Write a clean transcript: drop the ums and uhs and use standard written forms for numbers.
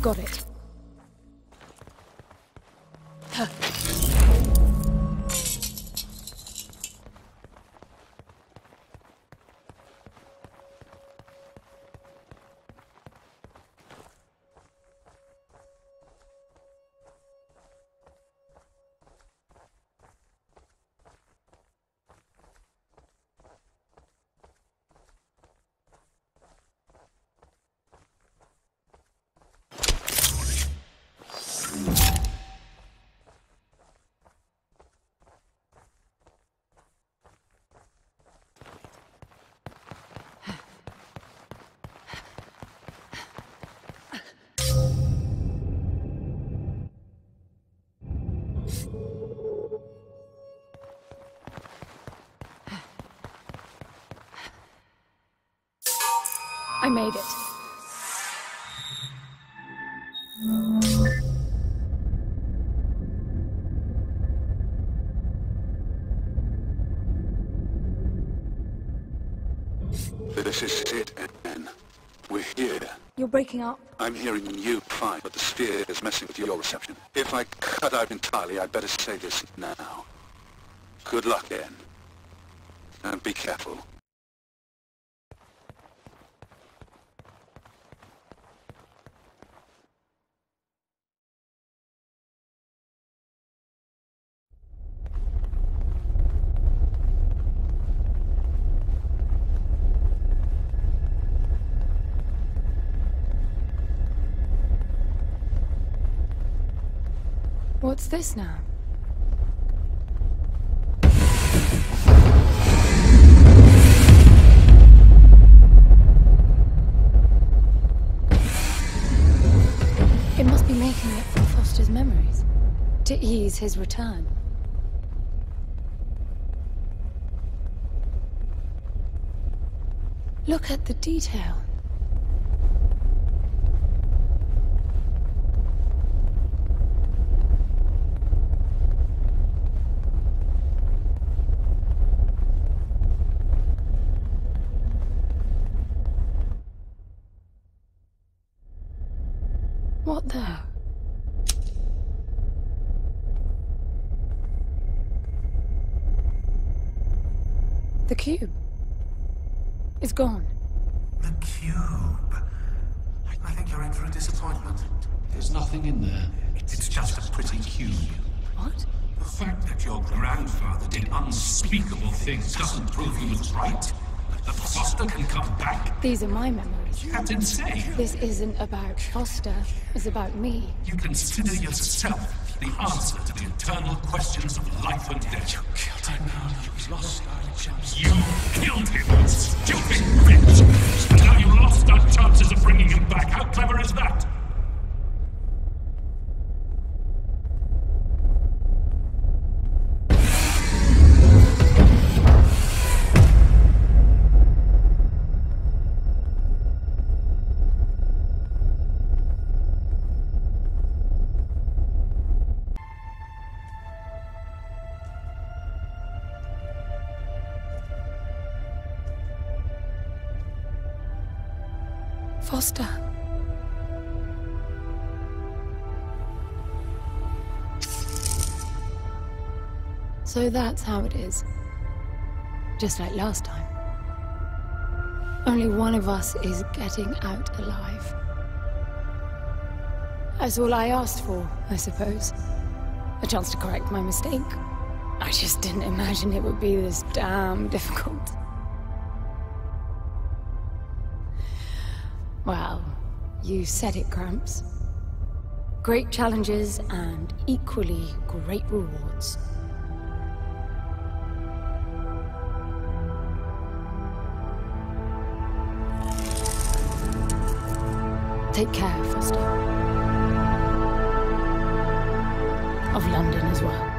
Got it. I made it. This is it, N. We're here. You're breaking up. I'm hearing you fine, but the sphere is messing with your reception. If I cut out entirely, I'd better say this now. Good luck, N. And be careful. What's this now? It must be making it from Foster's memories, to ease his return. Look at the detail. What the? The cube is gone. The cube? I think you're in for a disappointment. There's nothing in there. It's just a pretty cube. What? The fact that your grandfather did unspeakable things doesn't prove he was right. That Foster can come back. These are my memories. That's insane. This isn't about Foster. It's about me. You consider yourself the answer to the eternal questions of life and death. You killed him. You lost our chances. You killed him, stupid bitch. And now you lost our chances of bringing him back. How clever is that? Foster. So that's how it is. Just like last time. Only one of us is getting out alive. That's all I asked for, I suppose. A chance to correct my mistake. I just didn't imagine it would be this damn difficult. Well, you said it, Gramps. Great challenges and equally great rewards. Take care, Foster. Of London as well.